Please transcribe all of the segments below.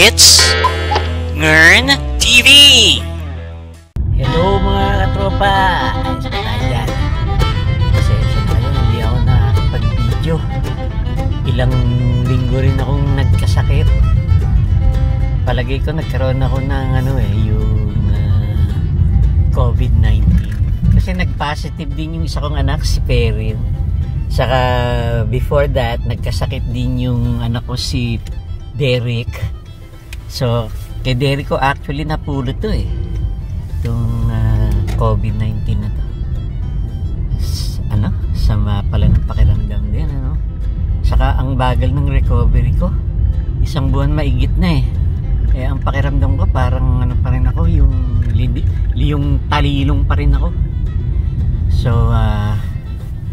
It's NGERN TV! Hello mga katropa! Ayos na tayo dyan. Pasensya na yun, hindi ako nakapag-video. Ilang linggo rin akong nagkasakit. Palagay ko nagkaroon ako ng COVID-19. Kasi nag-positive din yung isa kong anak, si Perrin. Saka before that, nagkasakit din yung anak ko si Derek. So, kay Derek ko actually napulo to eh. Itong COVID-19 na to. Ano? Sama pala ng pakiramdam din, ano? Saka ang bagal ng recovery ko. Isang buwan maigit na eh. Eh, ang pakiramdam ko parang ano pa rin ako, yung talilong pa rin ako. So,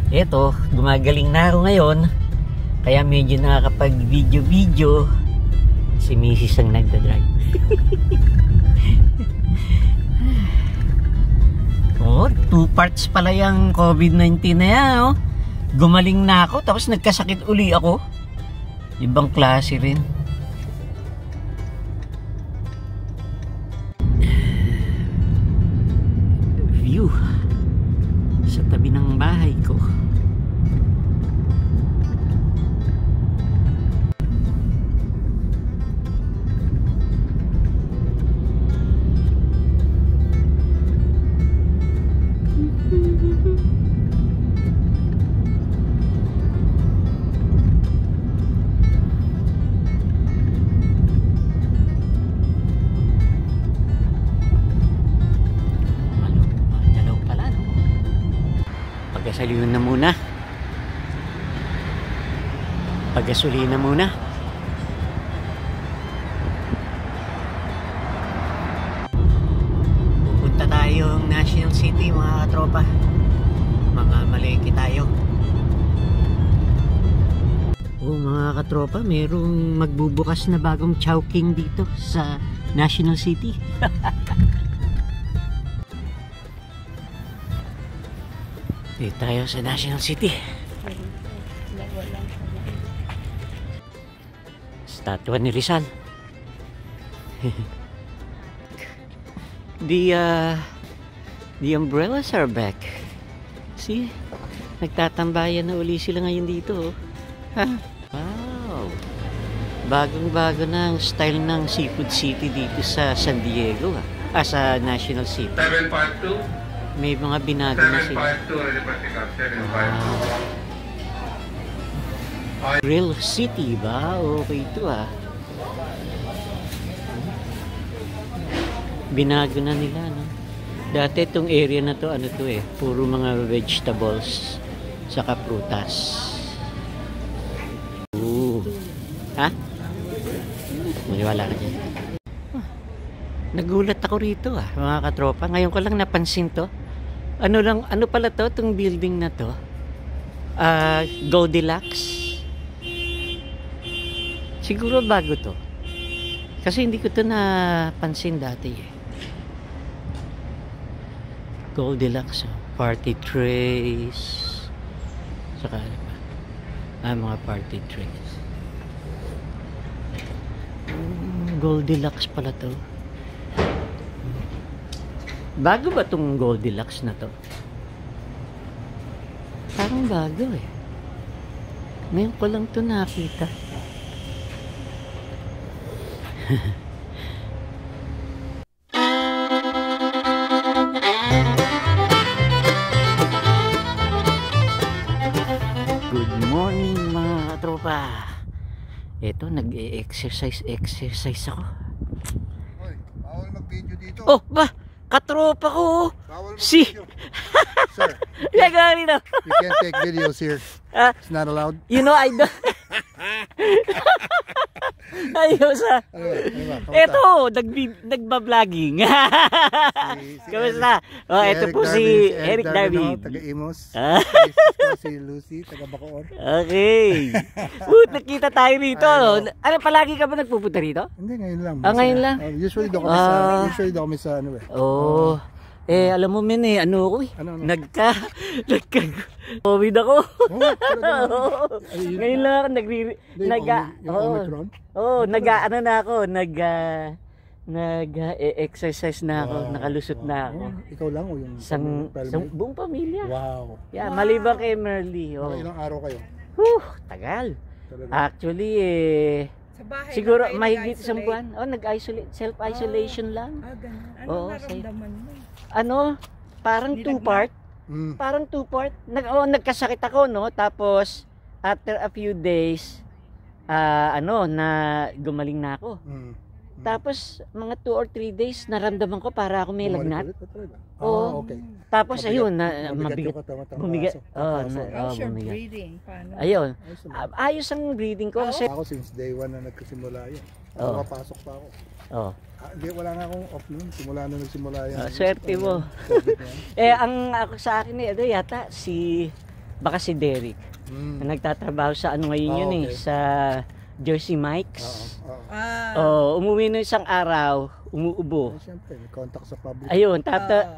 eto, gumagaling na ako ngayon. Kaya medyo nakakapag-video-video. Si Mrs. ang nagda-drive. Oh, 2 parts pala yung COVID-19 na yan, oh. Gumaling na ako, tapos nagkasakit uli ako. Ibang klase rin. View sa tabi ng bahay ko. Pagkasaliwan na muna. Pagkasulina muna. Pupunta tayong National City mga katropa. Mamamalengke tayo. Oh mga katropa, merong magbubukas na bagong Chowking dito sa National City. Dito tayo sa National City. Statwa ni Rizal. The umbrellas are back. See? Nagtatambayan na uli sila ngayon dito. Ha? Wow! Bagong-bago na ang style ng Seafood City dito sa San Diego. Ah, sa National City. 7.2? May mga binago na sila. Wow. Grill City ba? Okay ito ah. Binago na nila, no? Dati itong area na to, ano to eh, puro mga vegetables saka prutas. Ooh. Ha? Maniwala ka dyan. Nagulat ako rito ah, mga katropa. Ngayon ko lang napansin to. Ano pala to, itong building na to? Goldilocks? Siguro bago to. Kasi hindi ko to napansin dati eh. Goldilocks, oh. Party trays. Saka ano pa? Ah, mga party trays. Goldilocks pala to. Bago ba itong Goldilocks na to? Parang bago eh. Ngayon ko lang ito nakita. Good morning mga tropa. Eto, nag-e-exercise ako. Hoy, bawal mag-video dito. Oh, ba? Katropa ko. Si. Sir. Yeah, you know. You can't take videos here. It's not allowed. You know I don't. Ayos ah. Eto, nagba-vlogging. Kamusta? Oh, si ito po si Eric David. Taga Imos. Si Lucy, taga Bacoor. Okay. Nakita tayo rito. Ano, palagi ka ba nagpupunta rito? Hindi, ngayon lang. Ngayon lang? Usually doon kami sa, ano eh. Oh. Eh, alam mo men eh, ano ako eh. Ano? Nagka-COVID ako. Ngayon lang ako nag-exercise na ako, wow, nakalusot wow na ako. Ikaw lang o yung buong pamilya. Wow. Yeah, wow, maliban kay Merly. Oh. Ilang araw kayo? Tagal. Talaga. Actually eh, siguro mahigit isang buwan. Oh, nag-isolate, self-isolation lang. Ah, ganun. Ano nararamdaman mo? Ano, parang two-part. Parang two-part. Nagkasakit ako, no? Tapos, after a few days, gumaling na ako. Tapos, mga 2 or 3 days, naramdaman ko para ako may lagnat. Oo. Okay. Tapos, ayun, mabigat. Ayun. Ayos ang breathing ko. Ako, since day 1 na nagkasimula yun. Nakapasok pa ako. Oo. Hindi, wala nga akong off noon. Simula na nagsimula yun. Swerte mo. Eh, ang ako sa akin, yata, baka si Derek. Nagtatrabaho sa ano ngayon yun eh. Sa Jersey Mike's. Umuwi na isang araw, umuubo. Siyempre, contact sa public. Ayun,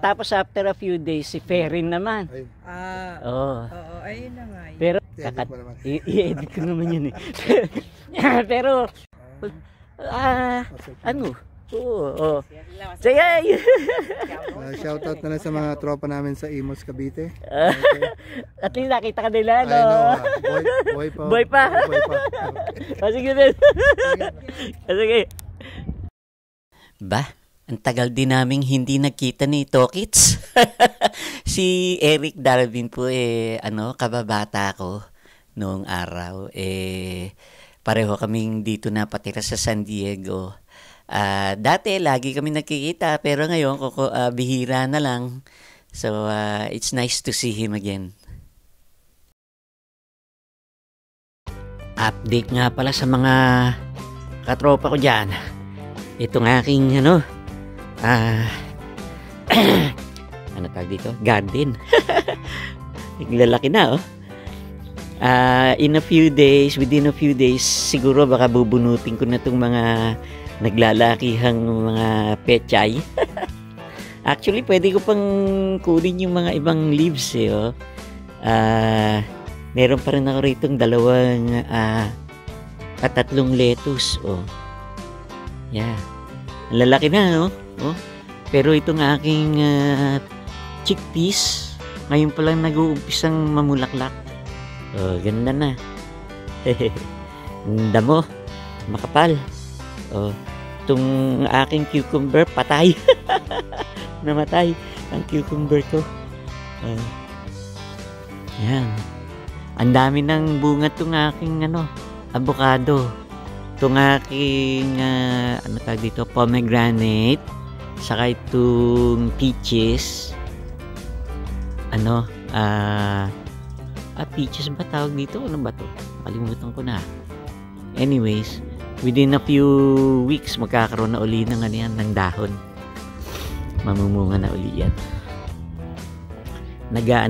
tapos after a few days, si Ferrin naman. Ayun na nga. Pero, i-edit ko naman yun eh. Pero, shoutout na lang sa mga tropa namin sa Imos, Cavite. At least nakita ka nila, no? Boy pa. Sige. Ba, ang tagal din naming hindi nagkita ni Tokits. Si Eric Darwin po, kababata ko noong araw. Pareho kaming dito napatira sa San Diego. Dati lagi kami nakikita pero ngayon bihira na lang. So it's nice to see him again. Update nga pala sa mga katropa ko dyan. Itong aking garden. Naglalaki na oh. Within a few days, siguro baka bubunutin ko na itong mga naglalakihang mga pechay. Actually, pwede ko pang kunin yung mga ibang leaves eh. Meron pa rin ako rito yung 2 at 3 lettuce. Oh. Yeah. Lalaki na, oh. Pero itong aking chickpeas, ngayon pa lang nag-uumpisang mamulaklak. Oh, ganda na. Damo, makapal. Oh, itong aking cucumber, patay. Namatay ang cucumber ko. Yan. Ang dami ng bunga itong aking, avocado. Itong aking, pomegranate. Saka itong peaches. Peaches ba tawag dito? Ano ba to? Nakalimutan ko na. Anyways, within a few weeks, magkakaroon na uli ng dahon. Mamumunga na uli yan.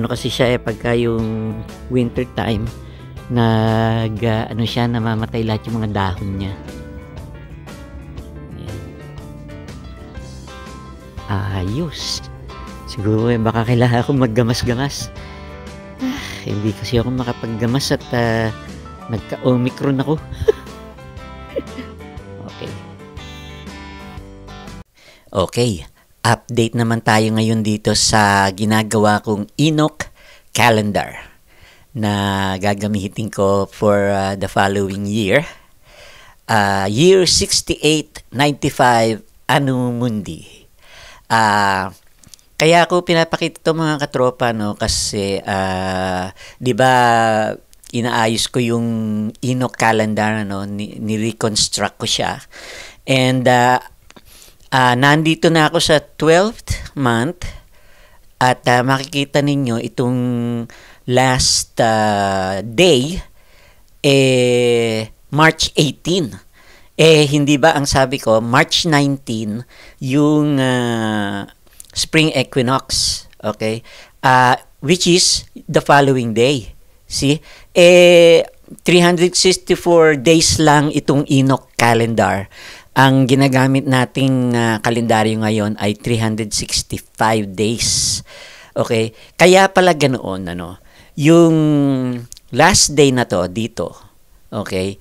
Kasi siya pagka yung winter time, namamatay lahat yung mga dahon niya. Ayan. Ayos. Siguro baka kailangan akong maggamas-gamas. Hindi kasi ako makapaggamas at nagka-Omicron ako. Okay. Okay. Update naman tayo ngayon dito sa ginagawa kong Enoch Calendar na gagamitin ko for the following year. Year 6895 Anumundi. Kaya ako pinapakita ito mga katropa, no? Kasi, di ba, inaayos ko yung Enoch Calendar, no? Ni-reconstruct ko siya. And, nandito na ako sa 12th month at makikita ninyo itong last day, March 18. Hindi ba ang sabi ko, March 19, yung... Spring Equinox, okay? Which is the following day. See? 364 days lang itong Enoch Calendar. Ang ginagamit nating kalendaryo ngayon ay 365 days. Okay? Kaya pala ganoon, ano, yung last day na to dito, okay,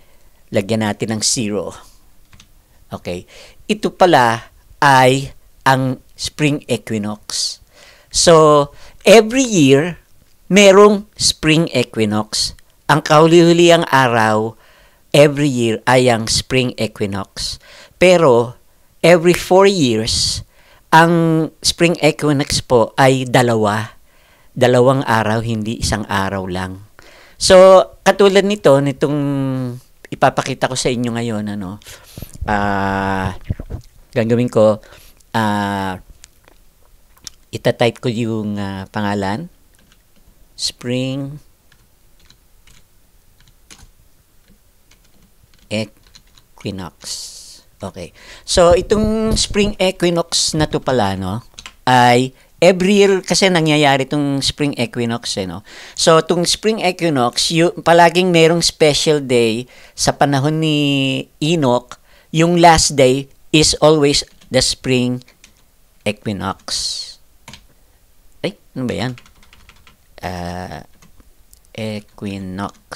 lagyan natin ng 0. Okay? Ito pala ay ang Spring Equinox. So, every year, merong Spring Equinox. Ang kahuli-huliang araw every year ay ang Spring Equinox. Pero, every 4 years, ang Spring Equinox po ay dalawa. Dalawang araw, hindi isang araw lang. So, katulad nito, nitong ipapakita ko sa inyo ngayon, ano, gagawin ko, itatype ko yung pangalan, Spring Equinox. Okay. So, itong Spring Equinox na to pala, no, ay every year kasi nangyayari itong Spring Equinox, eh, no? So, itong Spring Equinox, palaging merong special day sa panahon ni Enoch. Yung last day is always the Spring Equinox. Ay, ano ba yan? Equinox.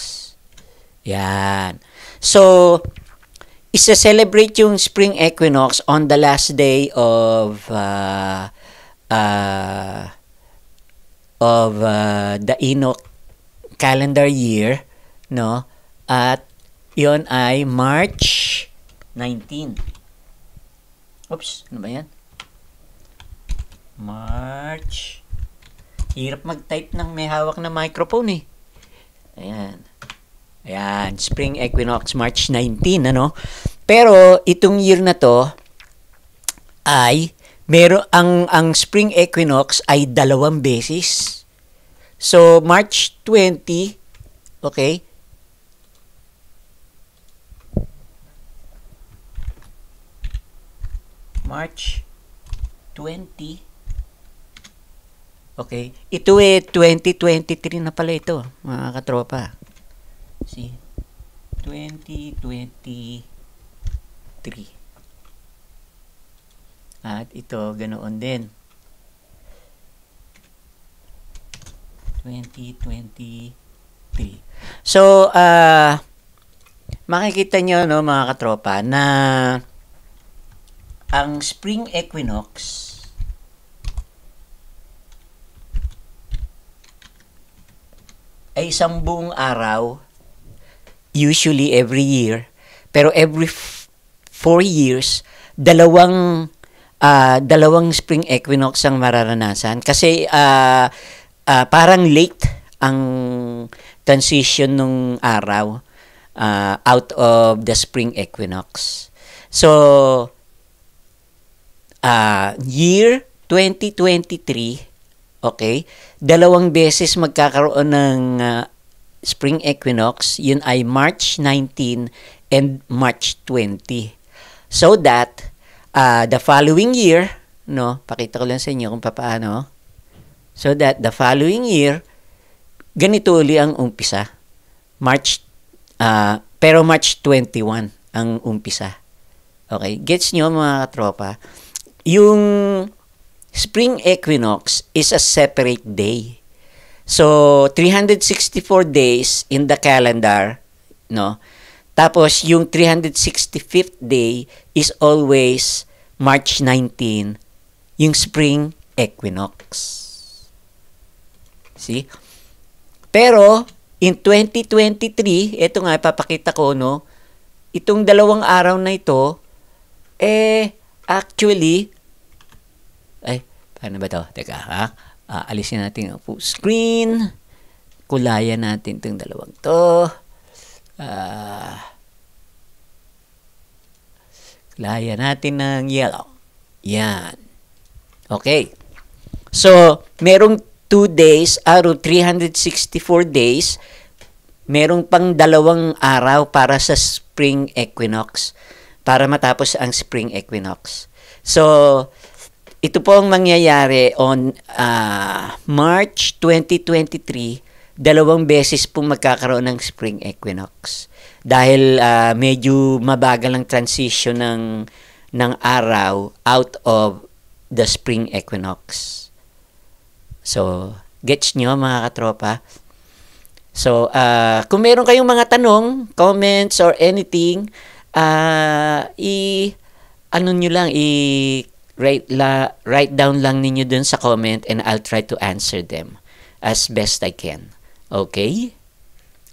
Yan. So, isa-celebrate yung Spring Equinox on the last day of the Enoch calendar year, no? At yon ay March 19. Oops, ano ba yan? March. Hirap mag-type ng may hawak na microphone, eh. Ayan. Ayan, Spring Equinox, March 19, ano? Pero, itong year na to, ay, meron, ang Spring Equinox ay dalawang beses. So, March 20, okay? March 20, okay? Ito eh, 2023 na pala ito, mga katropa. See, 2023. At ito, ganoon din. 2023. So, makikita nyo, no, mga katropa, na ang Spring Equinox ay isang buong araw. Usually every year, pero every 4 years, dalawang Spring Equinox ang mararanasan kasi parang late ang transition ng araw out of the Spring Equinox. So, year 2023, okay, dalawang beses magkakaroon ng Spring Equinox, yun ay March 19 and March 20. So that, the following year, no, pakita ko lang sa inyo kung paano. So that, the following year, ganito uli ang umpisa. Pero March 21 ang umpisa. Okay, gets nyo mga katropa? Yung Spring Equinox is a separate day. So, 364 days in the calendar, no? Tapos, yung 365th day is always March 19, yung Spring Equinox. See? Pero, in 2023, eto nga, ipapakita ko, no? Itong dalawang araw na ito, actually, ay, paano ba ito? Teka, ha? Alisin natin ang full screen. Kulayan natin itong dalawang to. Kulayan natin ng yellow. Yan. Okay. So, merong 2 days out of 364 days. Merong pang dalawang araw para sa Spring Equinox. Para matapos ang Spring Equinox. So, ito po ang mangyayari on March 2023 dalawang beses po magkakaroon ng spring equinox. Dahil medyo mabagal ang transition ng araw out of the spring equinox. So, gets nyo mga katropa? So, kung meron kayong mga tanong, comments, or anything, write down lang ninyo dun sa comment and I'll try to answer them as best I can. Okay?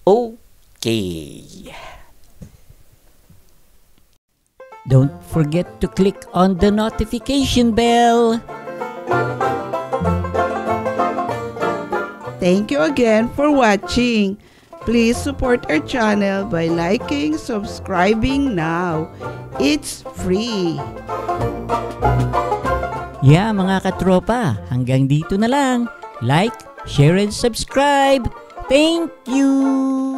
Okay. Don't forget to click on the notification bell. Thank you again for watching. Please support our channel by liking, subscribing now. It's free. Yeah, mga katropa, hanggang dito na lang. Like, share, and subscribe. Thank you.